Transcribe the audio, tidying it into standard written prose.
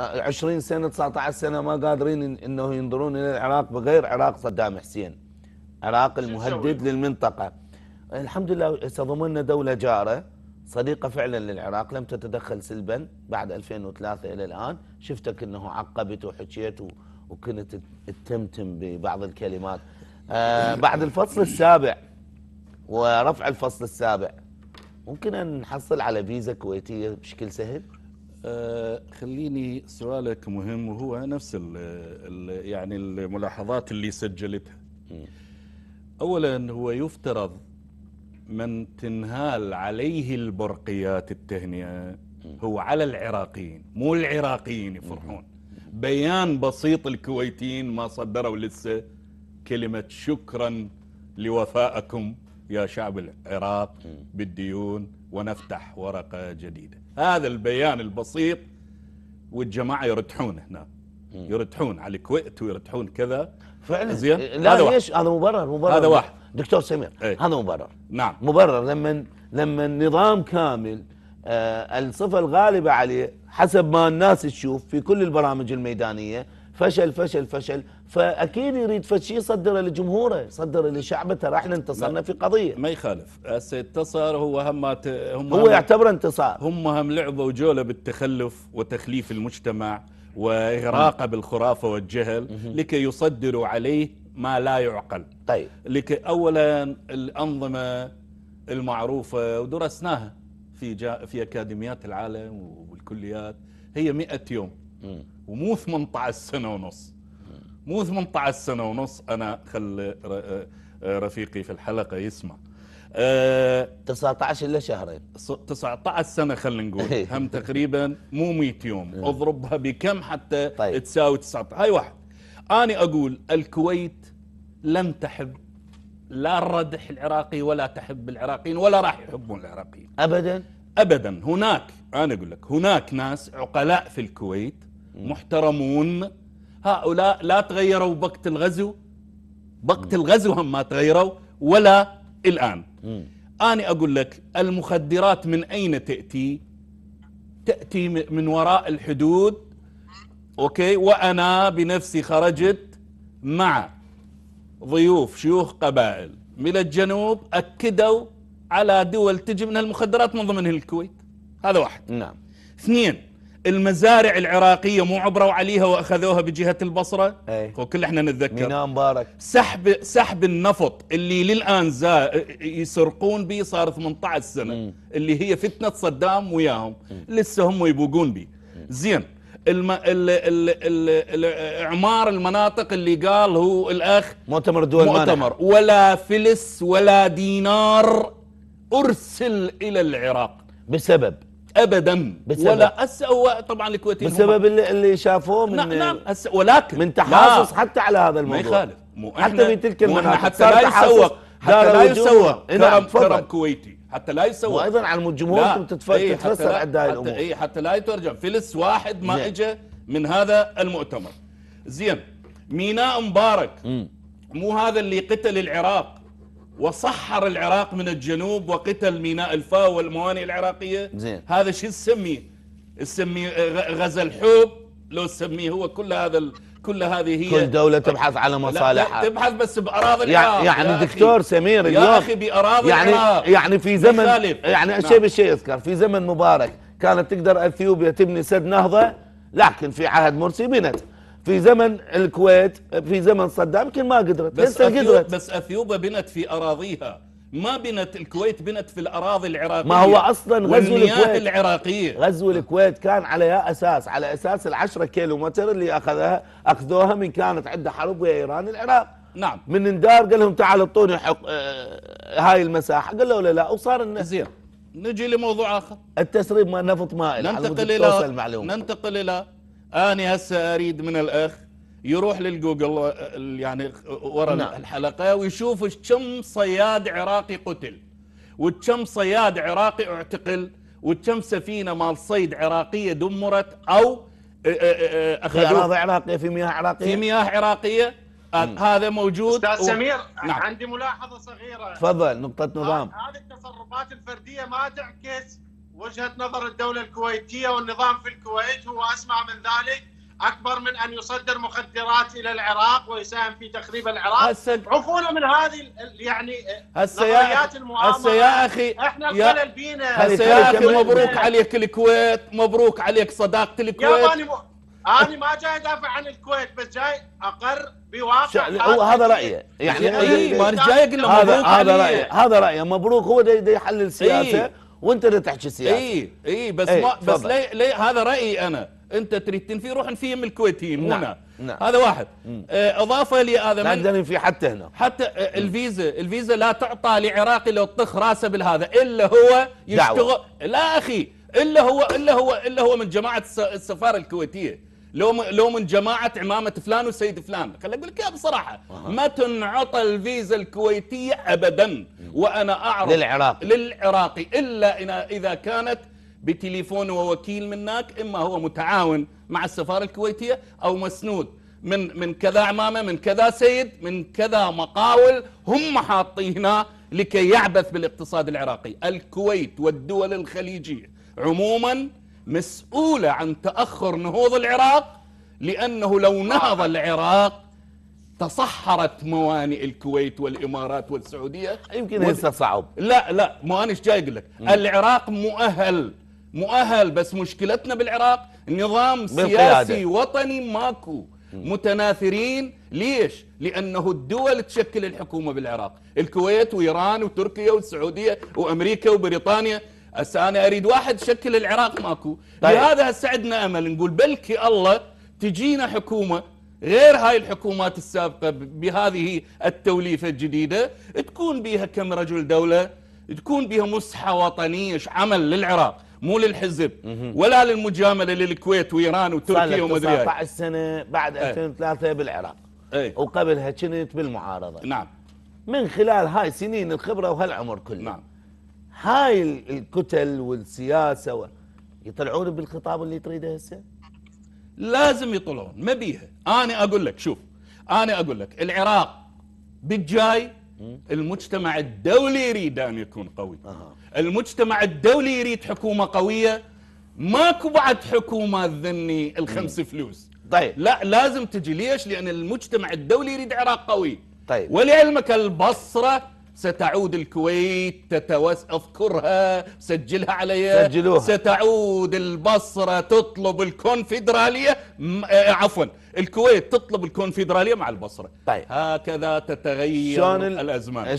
20 سنه 19 سنه ما قادرين انه ينظرون الى العراق بغير عراق صدام حسين، عراق المهدد للمنطقه. الحمد لله ضمننا دوله جاره صديقه فعلا للعراق، لم تتدخل سلبا بعد 2003 الى الان. شفتك انه عقبت وحكيت وكنت تتمتم ببعض الكلمات. بعد الفصل السابع ورفع الفصل السابع ممكن ان نحصل على فيزا كويتيه بشكل سهل؟ خليني سؤالك مهم، وهو نفس يعني الملاحظات اللي سجلتها. اولا هو يفترض من تنهال عليه البرقيات التهنئه هو على العراقيين، مو العراقيين يفرحون. بيان بسيط الكويتيين ما صدروا لسه كلمه شكرا لوفائكم يا شعب العراق بالديون ونفتح ورقه جديده. هذا البيان البسيط والجماعه يرتحون هنا، يرتحون على الكويت ويرتحون كذا فعلا. لا ليش؟ هذا مبرر. هذا واحد دكتور سمير، هذا مبرر. نعم مبرر. لما النظام كامل الصفه الغالبه عليه حسب ما الناس تشوف في كل البرامج الميدانيه فشل فشل فشل، فاكيد يريد فشي يصدره لجمهوره، يصدره لشعبه. ترى احنا انتصرنا في قضيه. ما يخالف هسه انتصر، هو هم يعتبر انتصار. هم لعبوا جوله بالتخلف وتخليف المجتمع واغراقه بالخرافه والجهل لكي يصدروا عليه ما لا يعقل. طيب لكي اولا الانظمه المعروفه ودرسناها في اكاديميات العالم والكليات هي 100 يوم ومو 18 سنه ونص. مو 18 سنه ونص. انا خل رفيقي في الحلقه يسمع 19 الا شهرين 19 سنه خلينا نقول هم تقريبا مو 100 يوم اضربها بكم حتى طيب. تساوي 19. هاي واحد. انا اقول الكويت لم تحب لا الردح العراقي ولا تحب العراقيين ولا راح يحبون العراقيين ابدا ابدا. هناك انا اقول لك هناك ناس عقلاء في الكويت محترمون، هؤلاء لا تغيروا وقت الغزو، وقت الغزو هم ما تغيروا ولا الآن. أنا أقول لك المخدرات من أين تأتي؟ تأتي من وراء الحدود. أوكي، وأنا بنفسي خرجت مع ضيوف شيوخ قبائل من الجنوب أكدوا على دول تجي منها المخدرات من ضمنها الكويت. هذا واحد. نعم. اثنين، المزارع العراقية مو عبروا عليها وأخذوها بجهة البصرة. وكل احنا نتذكر ميناء مبارك. سحب النفط اللي للآن يسرقون به صار 18 سنة اللي هي فتنة صدام وياهم لسه هم يبوقون به. زين اعمار المناطق اللي قال هو الأخ مؤتمر دول مؤتمر مانح. ولا فلس ولا دينار أرسل إلى العراق بسبب ابدا ولا هسه طبعا الكويتيين بسبب اللي شافوه من نعم ولكن من تحاصص حتى على هذا الموضوع. ما يخالف حتى في تلك المناطق حتى لا يسوق، حتى لا يسوق كرم كويتي، حتى لا يسوق. وايضا على الجمهور تتفسر عندها الامور. اي حتى لا يترجم فلس واحد ما اجى من هذا المؤتمر. زين ميناء مبارك مو هذا اللي قتل العراق وصحر العراق من الجنوب وقتل ميناء الفاو والموانئ العراقية. زين. هذا شو تسميه؟ تسميه غزل حب لو تسميه هو. كل هذا كل هذه هي كل دولة تبحث على مصالحها. لا تبحث بس بأراضي العراق. يعني دكتور سمير اليوم يا أخي بأراضي العراق يعني في زمن يعني الشيء بالشيء يذكر. في زمن مبارك كانت تقدر اثيوبيا تبني سد نهضة، لكن في عهد مرسي بنت. في زمن الكويت في زمن صدام يمكن ما قدرت لسه قدرت. بس اثيوبيا بنت في اراضيها، ما بنت الكويت بنت في الاراضي العراقيه. ما هو اصلا غزو الكويت العراقيه، غزو الكويت كان على اساس ال10 كيلومتر اللي اخذوها من كانت عندها حرب ويا ايران العراق. نعم. من اندار قال لهم تعالوا اعطوني حق هاي المساحه، قالوا له لا وصار النزير. نجي لموضوع اخر، التسريب مال نفط مائل. ننتقل الى أنا هسه أريد من الأخ يروح للجوجل يعني ورا الحلقة ويشوف كم صياد عراقي قتل وكم صياد عراقي اعتقل وكم سفينة مال صيد عراقية دمرت أو أخذوها في أراضي عراقية في مياه عراقية هذا موجود. أستاذ سمير نعم. عندي ملاحظة صغيرة. تفضل. نقطة نظام. هذه التصرفات الفردية ما تعكس وجهة نظر الدولة الكويتية والنظام في الكويت هو أسمع من ذلك أكبر من أن يصدر مخدرات إلى العراق ويساهم في تخريب العراق. عفونا من هذه يعني نظريات المؤامرة يا أخي. إحنا الخلل بينا يا أخي. مبروك عليك الكويت، مبروك عليك صداقة الكويت. أنا ما جاي أدافع عن الكويت، بس جاي أقر بواقع هذا رأيه. يعني أي ما جاي أقول له مبروك عليه. هذا رأيه مبروك. هو ده يحلل سياسة وأنت اللي تحكي سياسة. بس بس ليه هذا رأيي أنا. أنت تريد تنفي، روح نفيهم الكويتيين هنا. نعم. هذا واحد. إضافة لهذا لا نقدر ننفي حتى هنا. حتى الفيزا لا تعطى لعراقي لو طخ راسه بالهذا إلا هو يشتغل دعوة. لا أخي، إلا هو من جماعة السفارة الكويتية، لو من جماعة عمامة فلان وسيد فلان. خليني أقول لك إياها بصراحة، ما تنعطى الفيزا الكويتية أبدا. وأنا أعرف للعراقي إلا إذا كانت بتليفون ووكيل منك، إما هو متعاون مع السفارة الكويتية أو مسنود من كذا عمامة، من كذا سيد، من كذا مقاول هم حاطينها لكي يعبث بالاقتصاد العراقي. الكويت والدول الخليجية عموما مسؤولة عن تأخر نهوض العراق، لأنه لو نهض العراق تصحرت موانئ الكويت والإمارات والسعودية. يمكن هسه صعب. لا مو أنا إيش جاي أقول لك، العراق مؤهل، بس مشكلتنا بالعراق نظام سياسي وطني ماكو، متناثرين. ليش؟ لأنه الدول تشكل الحكومة بالعراق، الكويت وإيران وتركيا والسعودية وأمريكا وبريطانيا. هسه أنا أريد واحد شكل العراق، ماكو. لهذا هسه عندنا أمل نقول بلكي الله تجينا حكومة غير هاي الحكومات السابقة بهذه التوليفة الجديدة، تكون بيها كم رجل دولة، تكون بيها مصحة وطنية، عمل للعراق مو للحزب ولا للمجاملة للكويت وإيران وتركيا ومدري ايش. 19 سنة بعد 2003 بالعراق، وقبلها كنت بالمعارضة. نعم. من خلال هاي سنين الخبرة وهالعمر كله، نعم، هاي الكتل والسياسة يطلعون بالخطاب اللي تريده هسه؟ لازم يطلعون ما بيها. أنا أقول لك، شوف أنا أقول لك، العراق بالجاي المجتمع الدولي يريد أن يكون قوي. المجتمع الدولي يريد حكومة قوية. ماكو بعد حكومة ذني الخمس فلوس. طيب لا، لازم تجي. ليش؟ لأن المجتمع الدولي يريد عراق قوي. طيب ولعلمك البصرة ستعود الكويت اذكرها، سجلها عليا، سجلوها. ستعود البصرة تطلب الكونفدرالية، عفوا الكويت تطلب الكونفدرالية مع البصرة. طيب هكذا تتغير الأزمان.